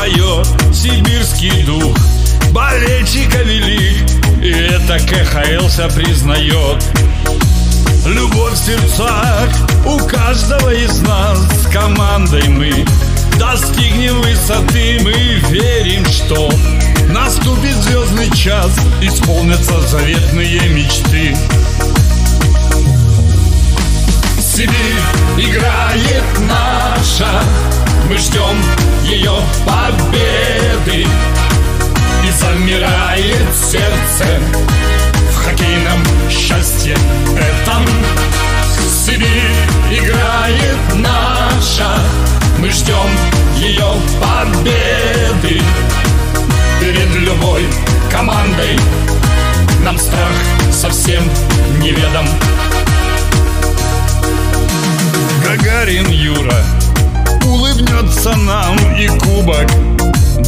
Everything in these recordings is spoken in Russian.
поет сибирский дух, болельщика велик, и это КХЛ признает. Любовь в сердцах у каждого из нас, с командой мы достигнем высоты. Мы верим, что наступит звездный час, исполнятся заветные мечты. Сибирь играет наша, мы ждем ее победы, и замирает сердце в хоккейном счастье этом. Сибирь играет наша, мы ждем ее победы, перед любой командой нам страх совсем неведом. Гагарин Юра улыбнется нам, и кубок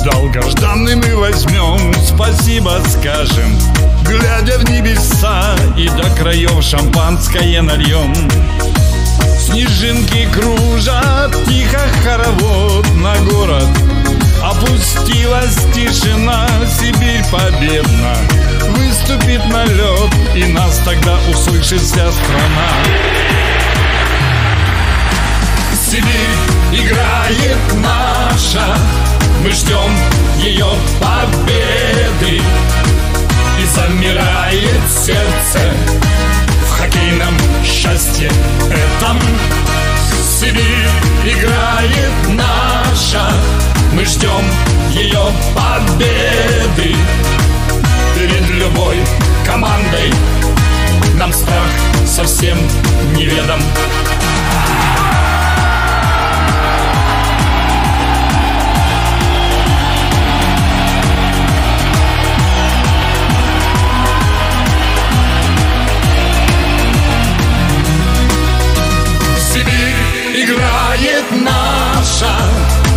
долгожданный мы возьмем. Спасибо скажем, глядя в небеса, и до краев шампанское нальем. Снежинки кружат, тихо хоровод на город. Опустилась тишина, Сибирь победна. Выступит на лед, и нас тогда услышит вся страна. Сибирь играет наша, мы ждем ее победы, и замирает сердце в хоккейном счастье этом. Сибирь играет наша, мы ждем ее победы, перед любой командой нам страх совсем неведом. Наша,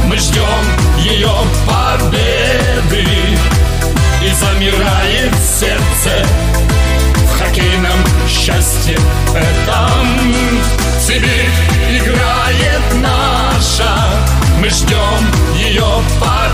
мы ждем ее победы, и замирает сердце в хоккейном счастье этом. Сибирь играет наша, мы ждем ее победы.